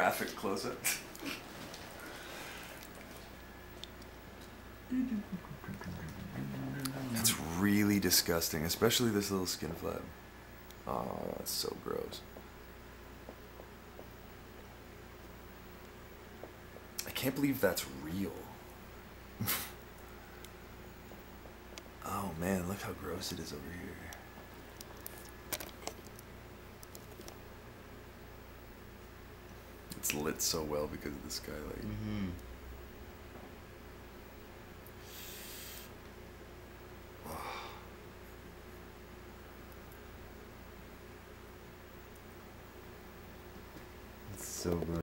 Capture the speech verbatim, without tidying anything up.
Graphic close-up. That's really disgusting, especially this little skin flap. Oh, that's so gross. I can't believe that's real. Oh man, look how gross it is over here. It's lit so well because of the skylight. Mm-hmm. It's so good.